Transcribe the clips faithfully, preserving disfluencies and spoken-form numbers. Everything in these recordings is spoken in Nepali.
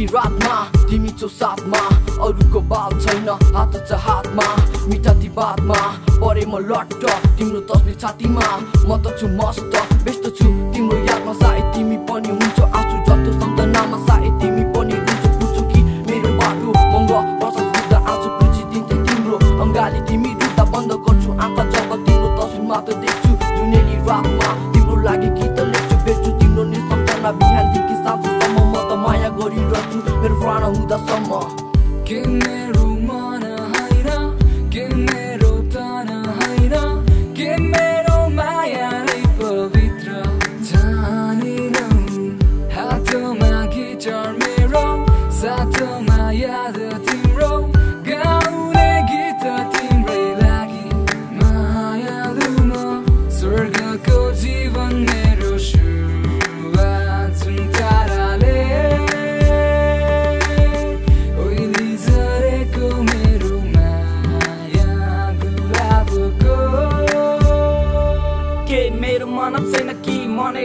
जुनेली रातमा तिमी छौ साथमा अरूको बात छैन हात छ हातमा मिठा ती बातमा परे म लट्ट तिम्रो तस्बिर छातीमा म त छु मस्त व्यस्त छु तिम्रो यादमा सायद तिमी पनि हुन्छौ आँसु जस्तो सम्झनामा सायद तिमी पनि हुन्छौ बुझ्छु कि मेरो बाटो मङ्ग रसक बुझ्दा आँसु पुछिदिन्थे तिम्रो अङ्गाली तिमी रुँदा बन्द गर्छु आँखा जब तिम्रो तस्बिर मात्र देख्छु जुनेली रातमा तिम्रो लागि गीत लेख्छु बेच्छु तिम्रो निसम्झना बिहानदेखि साँझसम्म म त माया गरिरहन्छु मेरो प्राण हुँदासम्म के मेरो मन हैन के मेरो तन हैन के मेरो माया नै पवित्र जानेन हातमा गिटार मेरो साथमा याद तिम्रो गाउने गीत तिम्रै लागि मायालु म स्वर्गको जीवन मेरो सुरुवात ताराले मनै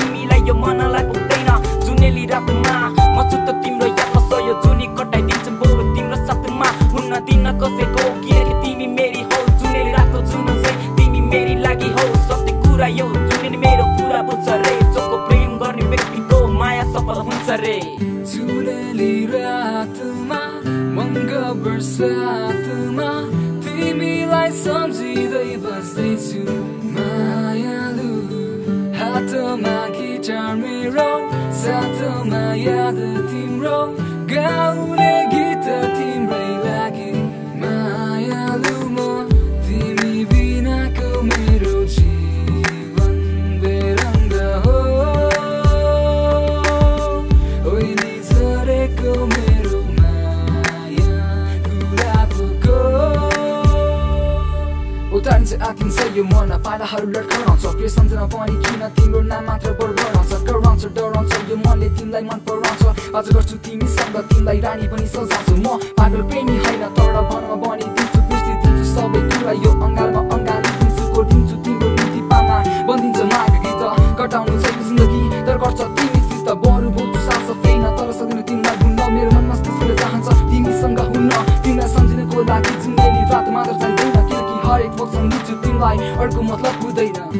तिमीलाई यो मनलाई पुग्दैन जुनेली रातमा म छु त तिम्रो यादमा सयो जुनी कटाइदिन्छु बरु तिम्रो साथमा हुन्न दिन कसैको किनकि तिमी मेरी हौ जुनेली रातको जुन चाहिँ तिमी मेरी लागि हौ सबै कुरा यो जुनेली मेरो कुरा बुझ रे जसको प्रेम गर्ने व्यक्ति माया सफल हुन्छ रे जुनेली रातमा मङ्ग बरसातमा तिमीलाई सम्झिँदै बस्दैछु मायालु हातमा गिटार मेरो साथमा याद तिम्रो गाउने गीत तिम्रै लागि मायालु म तिमी बिनाको मेरो जीवन बेरङ्ग हो उतारिन्छ आकिन्छ यो मन पालाहरू लड्काउँछ प्रिय सम्झना पनि किन तिम्रो नाम मात्र बढाउँछ डराउँछ डराउँछ यो मनले तिमीलाई मन पराउँछ अझ गर्छु तिमीसँग तिमीलाई रानी पनि सजाउँछु म पागल प्रेमी हैन तर भनमा बनिदिन्छु बिर्सि दिन्छु सबै कुरा यो अङ्गालमा अङ्गाली दिन्छु कोटिन्छु तिम्रो नीति पामा बन्दिन्छ माग गीत कटाउनु छैन जिन्दगी तर गर्छ तिमीसित बरु बोल्छु सास फेन तर सक्दिन तिमीलाई भुल्न मेरो मनमा सिसले चाहन्छ तिमीसँग हुन्न तिमीलाई सम्झिनको लागि जुनेली रात मात्र चाहिँदैन हरेक पक्ष मिल्छु तिमीलाई अर्को मतलब हुँदैन।